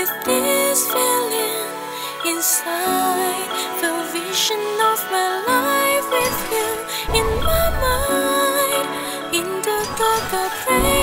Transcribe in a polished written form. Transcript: with this feeling inside, the vision of my life with you in my mind. In the dark I pray.